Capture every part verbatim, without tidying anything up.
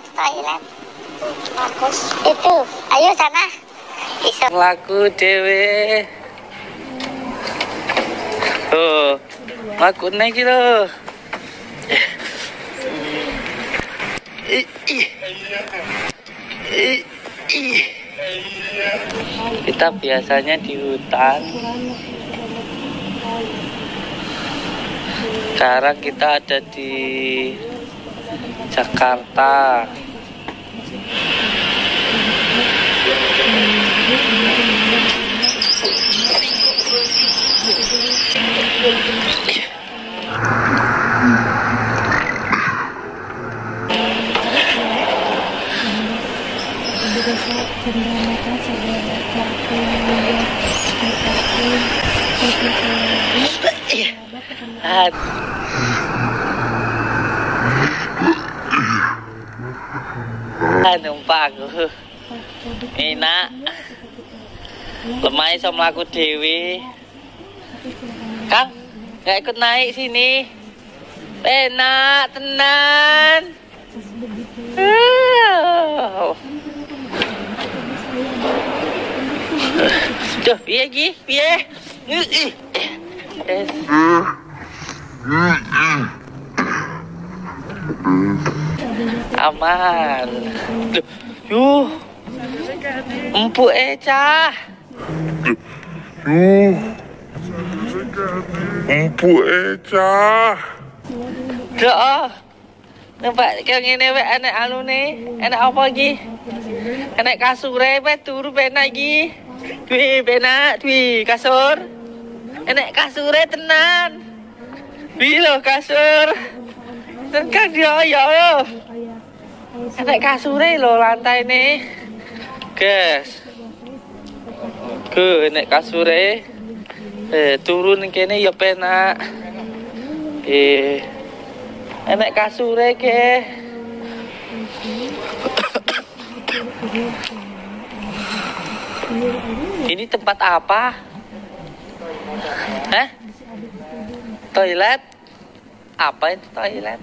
cobain di toilet. Bagus itu. Ayo sana. Iso. Laku dewe. Oh, laku naik loh. Ih, ih. Ih, ih. Kita biasanya di hutan. Sekarang kita ada di Jakarta. Numpah aku enak lemai sama aku dewi Kang nggak ikut naik sini enak tenan tuh piye ki piye aman. Duh, yuh. Empuk eh, cah. Yuh. Empuk eh, cah. Duh. Nampak kayak gini wek anak alu nih. Anak apa lagi? Anak kasur eh, wek turu benak lagi. Duh, benak, duh, kasur. Anak kasur eh, tenan. Duh, loh kasur. Tekan dia ya loh. Enak kasure lho lantai nih. Guys. Ke enak kasure. Eh turun kene ya penak. Eh enak kasure ke. Ini tempat apa? Hah? Toilet? Apa itu toilet?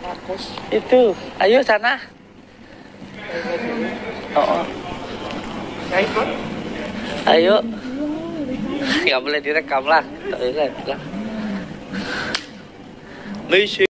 Bagus. Itu, ayo sana. Oh, oh. Ayo. Gak boleh direkam lah. Toilet lah.